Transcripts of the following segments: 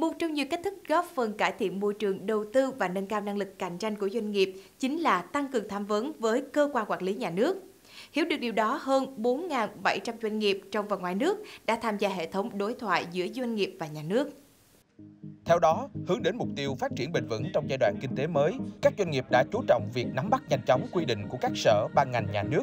Một trong nhiều cách thức góp phần cải thiện môi trường đầu tư và nâng cao năng lực cạnh tranh của doanh nghiệp chính là tăng cường tham vấn với cơ quan quản lý nhà nước. Hiểu được điều đó, hơn 4.700 doanh nghiệp trong và ngoài nước đã tham gia hệ thống đối thoại giữa doanh nghiệp và nhà nước. Theo đó, hướng đến mục tiêu phát triển bền vững trong giai đoạn kinh tế mới, các doanh nghiệp đã chú trọng việc nắm bắt nhanh chóng quy định của các sở, ban ngành nhà nước.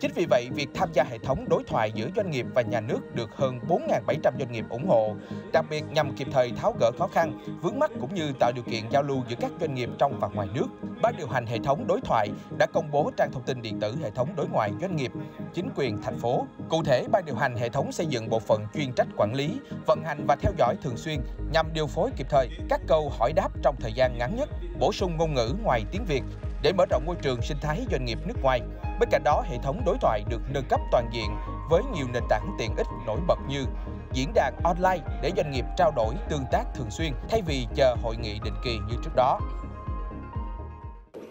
Chính vì vậy, việc tham gia hệ thống đối thoại giữa doanh nghiệp và nhà nước được hơn 4.700 doanh nghiệp ủng hộ, đặc biệt nhằm kịp thời tháo gỡ khó khăn, vướng mắc cũng như tạo điều kiện giao lưu giữa các doanh nghiệp trong và ngoài nước. Ban điều hành hệ thống đối thoại đã công bố trang thông tin điện tử hệ thống đối ngoại doanh nghiệp, chính quyền thành phố. Cụ thể, ban điều hành hệ thống xây dựng bộ phận chuyên trách quản lý, vận hành và theo dõi thường xuyên nhằm điều phối kịp thời các câu hỏi đáp trong thời gian ngắn nhất, bổ sung ngôn ngữ ngoài tiếng Việt để mở rộng môi trường sinh thái doanh nghiệp nước ngoài. Bên cạnh đó, hệ thống đối thoại được nâng cấp toàn diện với nhiều nền tảng tiện ích nổi bật như diễn đàn online để doanh nghiệp trao đổi tương tác thường xuyên thay vì chờ hội nghị định kỳ như trước đó.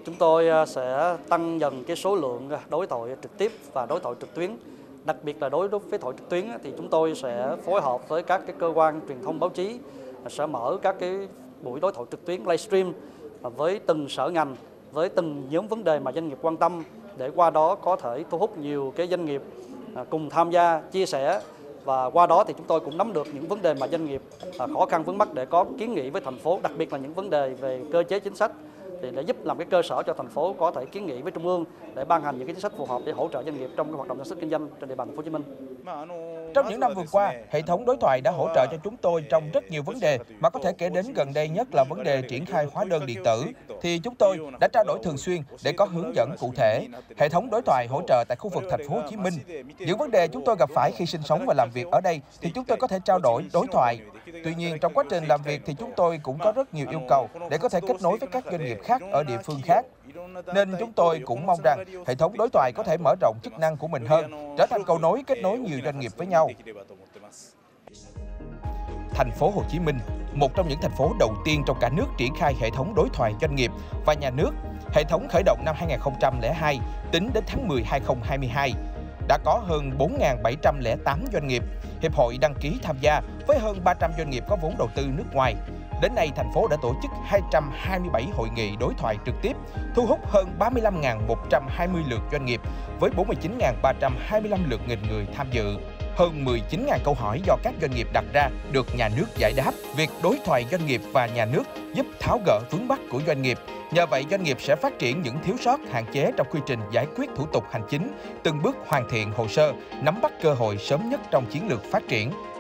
Chúng tôi sẽ tăng dần cái số lượng đối thoại trực tiếp và đối thoại trực tuyến. Đặc biệt là đối với thoại trực tuyến thì chúng tôi sẽ phối hợp với các cái cơ quan truyền thông báo chí, sẽ mở các cái buổi đối thoại trực tuyến livestream với từng sở ngành, với từng nhóm vấn đề mà doanh nghiệp quan tâm, để qua đó có thể thu hút nhiều cái doanh nghiệp cùng tham gia, chia sẻ, và qua đó thì chúng tôi cũng nắm được những vấn đề mà doanh nghiệp khó khăn vướng mắc để có kiến nghị với thành phố, đặc biệt là những vấn đề về cơ chế chính sách thì để giúp làm cái cơ sở cho thành phố có thể kiến nghị với trung ương để ban hành những cái chính sách phù hợp để hỗ trợ doanh nghiệp trong cái hoạt động sản xuất kinh doanh trên địa bàn thành phố Hồ Chí Minh. Trong những năm vừa qua, hệ thống đối thoại đã hỗ trợ cho chúng tôi trong rất nhiều vấn đề mà có thể kể đến gần đây nhất là vấn đề triển khai hóa đơn điện tử thì chúng tôi đã trao đổi thường xuyên để có hướng dẫn cụ thể. Hệ thống đối thoại hỗ trợ tại khu vực thành phố Hồ Chí Minh. Những vấn đề chúng tôi gặp phải khi sinh sống và làm việc ở đây thì chúng tôi có thể trao đổi đối thoại. Tuy nhiên, trong quá trình làm việc thì chúng tôi cũng có rất nhiều yêu cầu để có thể kết nối với các doanh nghiệp khác ở địa phương khác. Nên chúng tôi cũng mong rằng hệ thống đối thoại có thể mở rộng chức năng của mình hơn, trở thành cầu nối kết nối nhiều doanh nghiệp với nhau. Thành phố Hồ Chí Minh, một trong những thành phố đầu tiên trong cả nước triển khai hệ thống đối thoại doanh nghiệp và nhà nước. Hệ thống khởi động năm 2002, tính đến tháng 10 2022, đã có hơn 4.708 doanh nghiệp, hiệp hội đăng ký tham gia với hơn 300 doanh nghiệp có vốn đầu tư nước ngoài. Đến nay, thành phố đã tổ chức 227 hội nghị đối thoại trực tiếp, thu hút hơn 35.120 lượt doanh nghiệp với 49.325 lượt nghìn người tham dự. Hơn 19.000 câu hỏi do các doanh nghiệp đặt ra được nhà nước giải đáp. Việc đối thoại doanh nghiệp và nhà nước giúp tháo gỡ vướng mắc của doanh nghiệp. Nhờ vậy, doanh nghiệp sẽ phát triển những thiếu sót, hạn chế trong quy trình giải quyết thủ tục hành chính, từng bước hoàn thiện hồ sơ, nắm bắt cơ hội sớm nhất trong chiến lược phát triển.